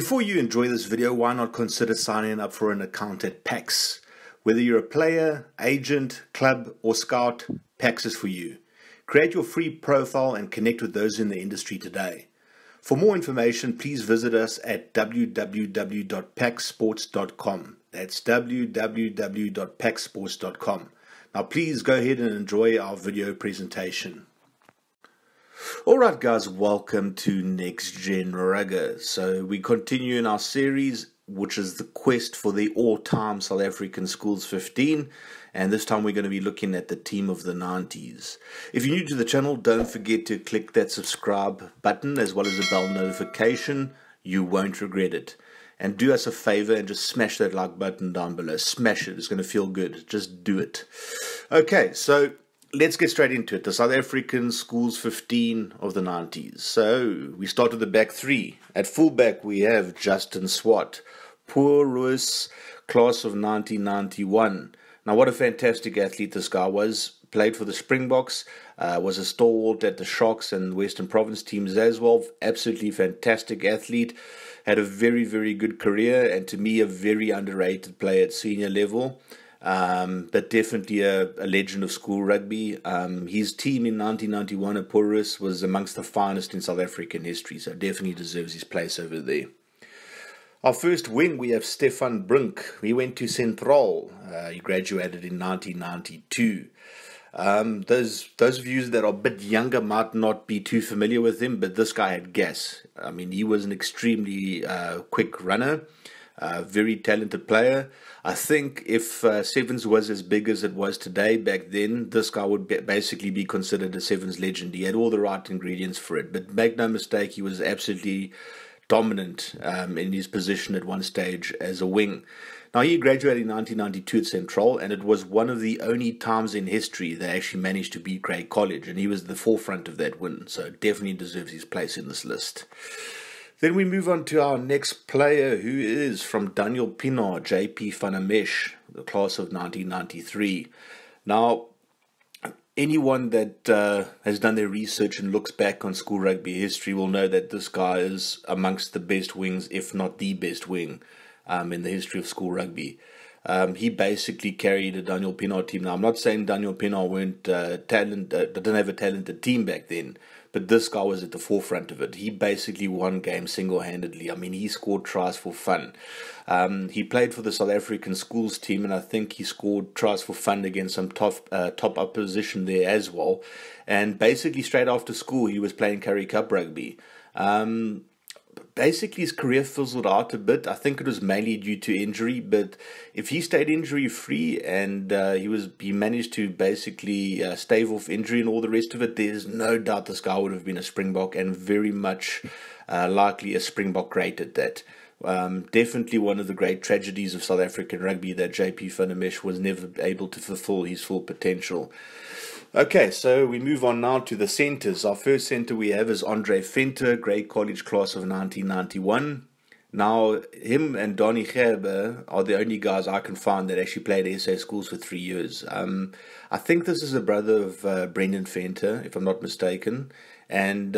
Before you enjoy this video, why not consider signing up for an account at PACS? Whether you're a player, agent, club or scout, PACS is for you. Create your free profile and connect with those in the industry today. For more information, please visit us at www.pacsports.com. That's www.pacsports.com. Now please go ahead and enjoy our video presentation. Alright guys, welcome to Next Gen Rugga. So we continue in our series, which is the quest for the all-time South African Schools 15, and this time we're going to be looking at the team of the 90s. If you're new to the channel, don't forget to click that subscribe button as well as the bell notification. You won't regret it. And do us a favor and just smash that like button down below. Smash it. It's going to feel good. Just do it. Okay, so let's get straight into it. The South African Schools 15 of the 90s. So we start with the back three. At fullback, we have Justin Swart, Paul Roos, class of 1991. Now, what a fantastic athlete this guy was. Played for the Springboks, was a stalwart at the Sharks and Western Province teams as well. Absolutely fantastic athlete. Had a very, very good career, and to me a very underrated player at senior level. But definitely a legend of school rugby. His team in 1991 at Paul Roos was amongst the finest in South African history, so definitely deserves his place over there. Our first wing, we have Stefan Brink. He went to Central. He graduated in 1992. Those of you that are a bit younger might not be too familiar with him, but this guy had gas. I mean, he was an extremely quick runner, very talented player. I think if Sevens was as big as it was today back then, this guy would basically be considered a Sevens legend. He had all the right ingredients for it, but make no mistake, he was absolutely dominant in his position at one stage as a wing. Now, he graduated in 1992 at Central, and it was one of the only times in history they actually managed to beat Grey College, and he was the forefront of that win, so definitely deserves his place in this list. Then we move on to our next player, who is from Daniel Pinar, J.P. Fanamesh, the class of 1993. Now, anyone that has done their research and looks back on school rugby history will know that this guy is amongst the best wings, if not the best wing, in the history of school rugby. He basically carried a Daniel Pinar team. Now, I'm not saying Daniel Pinar weren't didn't have a talented team back then, but this guy was at the forefront of it. He basically won games single-handedly. I mean, he scored tries for fun. He played for the South African Schools team, and I think he scored tries for fun against some top opposition there as well. And basically, straight after school, he was playing Currie Cup rugby. Basically, his career fizzled out a bit. I think it was mainly due to injury, but if he stayed injury-free and he managed to basically stave off injury and all the rest of it, there's no doubt this guy would have been a Springbok, and very much likely a Springbok great at that. Definitely one of the great tragedies of South African rugby that J.P. Fanamesh was never able to fulfill his full potential. Okay, so we move on now to the centres. Our first centre we have is Andre Fenter, Grey College class of 1991. Now, him and Donnie Gerber are the only guys I can find that actually played SA Schools for 3 years. I think this is a brother of Brendan Fenter, if I'm not mistaken. And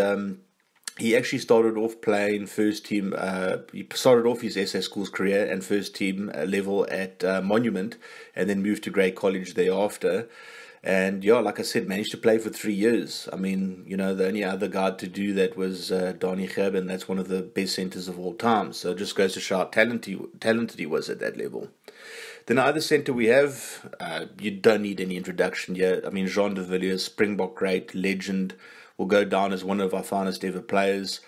he actually started off playing first team. He started off his SA Schools career and first team level at Monument, and then moved to Grey College thereafter. And yeah, like I said, managed to play for 3 years. I mean, you know, the only other guy to do that was Donnie Gerber, and that's one of the best centres of all time. So it just goes to show how talented he was at that level. Then the other centre we have, you don't need any introduction here. I mean, Jean de Villiers, Springbok great, legend, will go down as one of our finest ever players.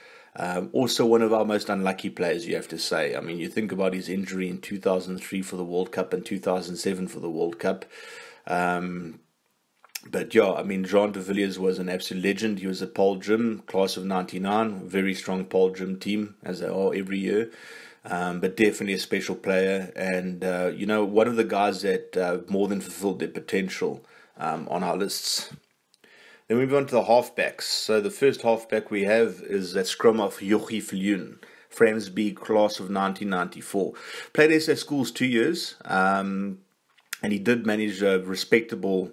Also one of our most unlucky players, you have to say. I mean, you think about his injury in 2003 for the World Cup and 2007 for the World Cup. But yeah, I mean, Jean de Villiers was an absolute legend. He was a Paul Gym, class of 99, very strong Paul Gym team, as they are every year. But definitely a special player. And, you know, one of the guys that more than fulfilled their potential on our lists. Then we move on to the halfbacks. So the first halfback we have is that scrum of Joachim Viljoen, Framesby, class of 1994. Played SA Schools 2 years, and he did manage a respectable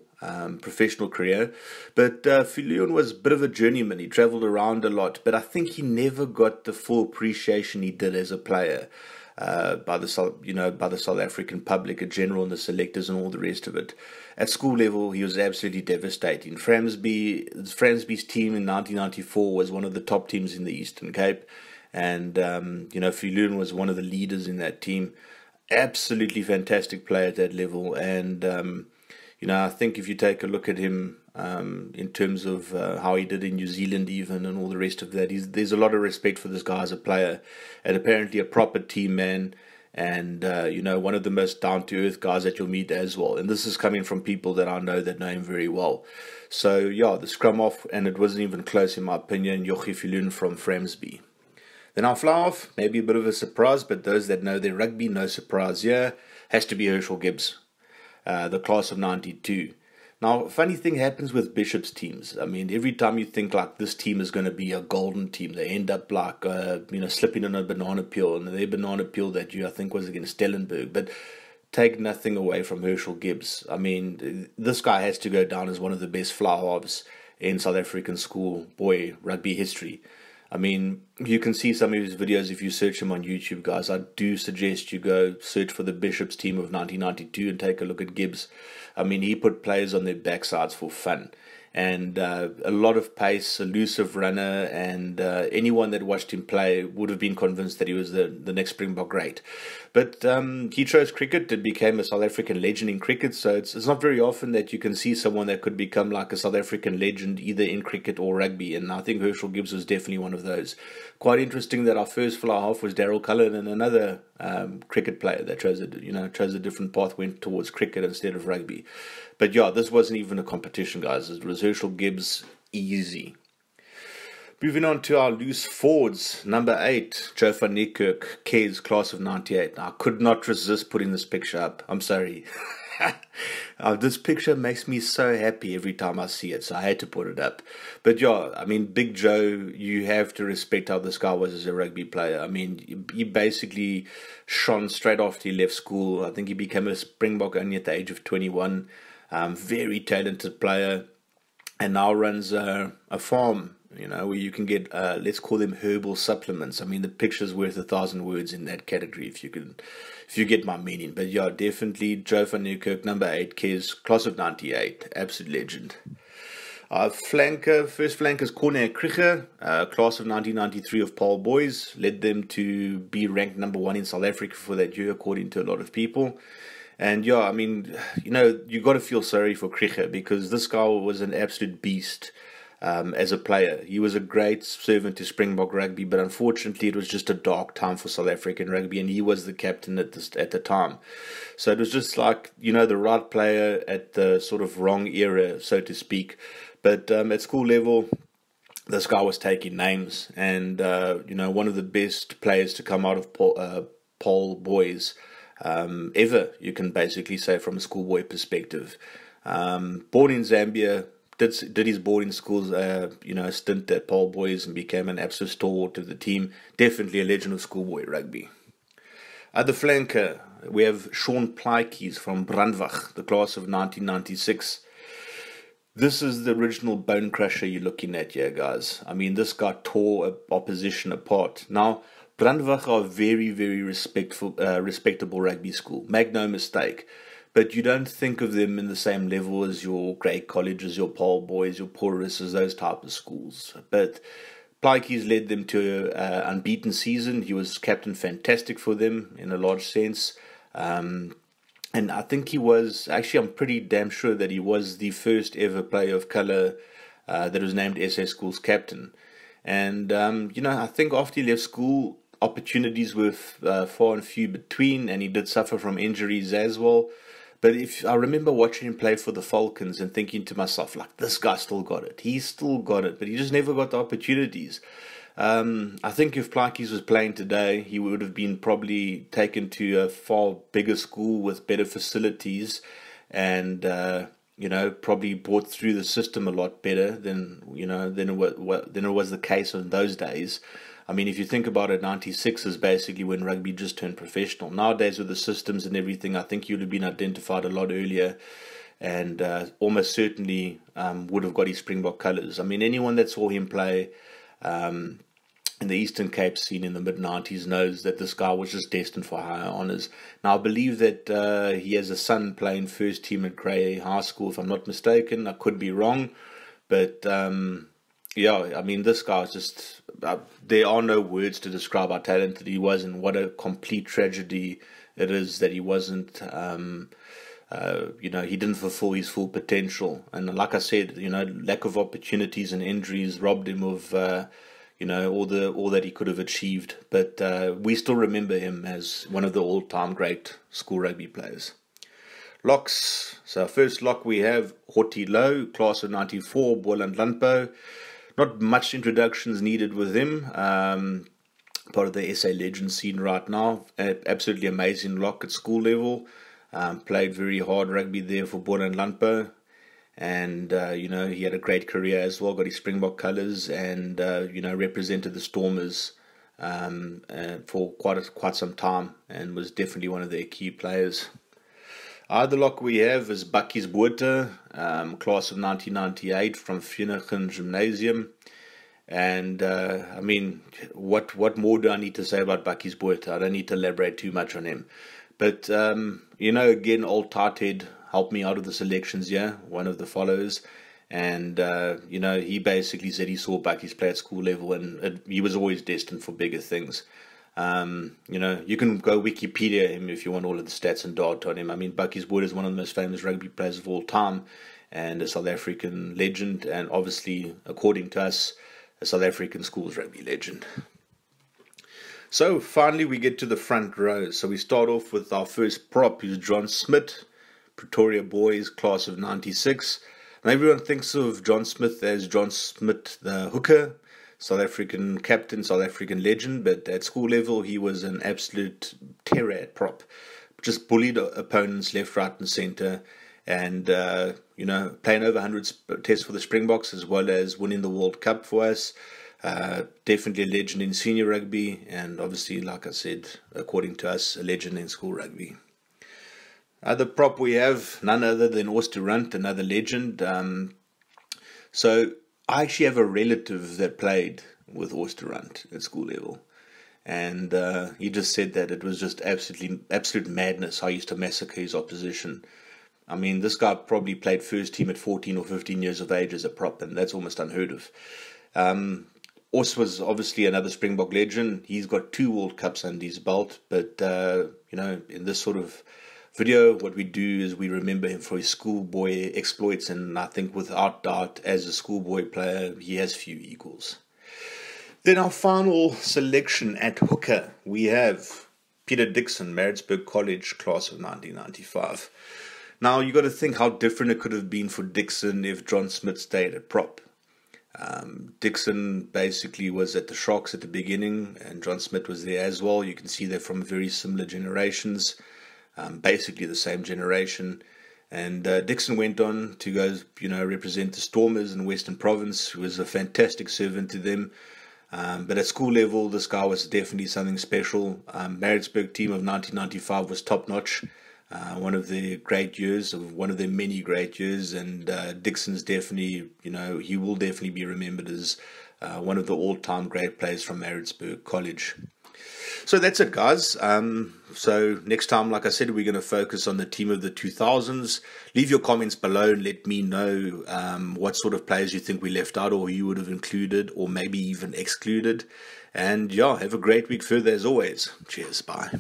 professional career. But Viljoen was a bit of a journeyman. He travelled around a lot, but I think he never got the full appreciation he did as a player by the South African public in general and the selectors and all the rest of it. At school level, he was absolutely devastating. Framesby's team in 1994 was one of the top teams in the Eastern Cape, and Viljoen was one of the leaders in that team. Absolutely fantastic player at that level, and I think if you take a look at him in terms of how he did in New Zealand even and all the rest of that, there's a lot of respect for this guy as a player, and apparently a proper team man, and one of the most down-to-earth guys that you'll meet as well. And this is coming from people that I know that know him very well. So yeah, the scrum off, and it wasn't even close in my opinion, Joachim Viljoen from Framesby. Then our fly off, maybe a bit of a surprise, but those that know their rugby, no surprise here, has to be Herschelle Gibbs. The class of 92. Now, funny thing happens with Bishop's teams. I mean, every time you think like this team is going to be a golden team, they end up like, slipping on a banana peel. And their banana peel that year, I think, was against Stellenberg. But take nothing away from Herschelle Gibbs. I mean, this guy has to go down as one of the best fly halves in South African school boy rugby history. I mean, you can see some of his videos if you search him on YouTube, guys. I do suggest you go search for the Bishop's team of 1992 and take a look at Gibbs. I mean, he put players on their backsides for fun. And a lot of pace, elusive runner, and anyone that watched him play would have been convinced that he was the next Springbok great. But he chose cricket and became a South African legend in cricket, so it's not very often that you can see someone that could become like a South African legend either in cricket or rugby, and I think Herschelle Gibbs was definitely one of those. Quite interesting that our first fly half was Darryl Cullen, and another cricket player that chose a different path, went towards cricket instead of rugby. But yeah, this wasn't even a competition, guys. It was Herschelle Gibbs easy. Moving on to our loose forwards, number 8, Joe Van Niekerk, K's, class of 98. Now, I could not resist putting this picture up. I'm sorry. This picture makes me so happy every time I see it, so I had to put it up. But yeah, I mean, Big Joe, you have to respect how this guy was as a rugby player. I mean, he basically shone straight after he left school. I think he became a Springbok only at the age of 21. Very talented player, and now runs a farm, where you can get, let's call them herbal supplements. I mean, the picture's worth 1,000 words in that category, if you get my meaning. But yeah, definitely Joe Van Niekerk, number 8, K's, class of 98, absolute legend. Our flanker, first flanker is Corné Krieger, class of 1993 of Paul Boys, led them to be ranked number 1 in South Africa for that year, according to a lot of people. And yeah, I mean, you got to feel sorry for Krieger because this guy was an absolute beast as a player. He was a great servant to Springbok rugby, but unfortunately it was just a dark time for South African rugby, and he was the captain at the time. So it was just like, the right player at the sort of wrong era, so to speak. But at school level, this guy was taking names, and, one of the best players to come out of Paul Boys ever, you can basically say, from a schoolboy perspective. Born in Zambia, did his boarding school's stint at Paul Boys and became an absolute stalwart of the team. Definitely a legend of schoolboy rugby. At the flanker, we have Sean Pliekis from Brandwag, the class of 1996. This is the original bone crusher you're looking at here, guys. I mean, this guy tore opposition apart. Now, Brandwag are a very, very respectable rugby school. Make no mistake. But you don't think of them in the same level as your Grey Colleges, your Paul Boys, your Paulus's, those type of schools. But Pliekis led them to an unbeaten season. He was captain fantastic for them in a large sense. And I think he was, actually I'm pretty damn sure that he was the first ever player of colour that was named SA School's captain. And, I think after he left school, opportunities were far and few between, and he did suffer from injuries as well. But I remember watching him play for the Falcons and thinking to myself, like, this guy still got it. He still got it, but he just never got the opportunities. I think if Pliekis was playing today, he would have been probably taken to a far bigger school with better facilities and, probably brought through the system a lot better than it was the case in those days. I mean, if you think about it, 96 is basically when rugby just turned professional. Nowadays, with the systems and everything, I think you'd have been identified a lot earlier. and almost certainly would have got his Springbok colours. I mean, anyone that saw him play in the Eastern Cape scene in the mid-90s knows that this guy was just destined for higher honours. Now, I believe that he has a son playing first team at Grey High School, if I'm not mistaken. I could be wrong, but yeah, I mean, this guy is just... there are no words to describe how talented he was, and what a complete tragedy it is that he wasn't... you know, he didn't fulfill his full potential. And like I said, you know, lack of opportunities and injuries robbed him of... you know, all that he could have achieved. But we still remember him as one of the all-time great school rugby players. Locks. So first lock we have Horty Lowe, class of 94, Boland Landbou. Not much introductions needed with him. Part of the SA legend scene right now. Absolutely amazing lock at school level. Played very hard rugby there for Boland Landbou. And, you know, he had a great career as well, got his Springbok colours, and, you know, represented the Stormers for quite some time, and was definitely one of their key players. Other lock we have is Bakkies Botha, class of 1998 from Finnegan Gymnasium. And, I mean, what more do I need to say about Bakkies Botha? I don't need to elaborate too much on him. But, you know, again, old tighthead helped me out of the selections, yeah, one of the followers. And, you know, he basically said he saw Bakkies play at school level, and he was always destined for bigger things. You know, you can go Wikipedia him if you want all of the stats and data on him. I mean, Bakkies Botha is one of the most famous rugby players of all time, and a South African legend, and obviously, according to us, a South African schools rugby legend. So, finally, we get to the front row. So, we start off with our first prop, who's John Smith, Pretoria Boys, class of 96. And everyone thinks of John Smith as John Smith the hooker, South African captain, South African legend, but at school level he was an absolute terror at prop. Just bullied opponents left, right and centre, and you know, playing over 100 tests for the Springboks, as well as winning the World Cup for us. Definitely a legend in senior rugby, and obviously, like I said, according to us, a legend in school rugby. Other prop we have, none other than Oster Rundt, another legend. So I actually have a relative that played with Oster Rundt at school level. And he just said that it was just absolute madness how he used to massacre his opposition. I mean, this guy probably played first team at 14 or 15 years of age as a prop, and that's almost unheard of. Os was obviously another Springbok legend. He's got 2 World Cups under his belt, but, you know, in this sort of video, what we do is we remember him for his schoolboy exploits, and I think without doubt, as a schoolboy player, he has few equals. Then our final selection at hooker, we have Peter Dixon, Maritzburg College, class of 1995. Now, you've got to think how different it could have been for Dixon if John Smith stayed at prop. Dixon basically was at the Sharks at the beginning, and John Smith was there as well. You can see they're from very similar generations. Basically the same generation, and Dixon went on to go, you know, represent the Stormers in Western Province, who was a fantastic servant to them. But at school level, this guy was definitely something special. Maritzburg team of 1995 was top-notch, one of the great years, of one of their many great years, and Dixon's definitely, you know, he will definitely be remembered as one of the all-time great players from Maritzburg College. So that's it, guys. So next time, like I said, we're going to focus on the team of the 2000s. Leave your comments below and let me know what sort of players you think we left out, or you would have included, or maybe even excluded. And yeah, have a great week further as always. Cheers. Bye.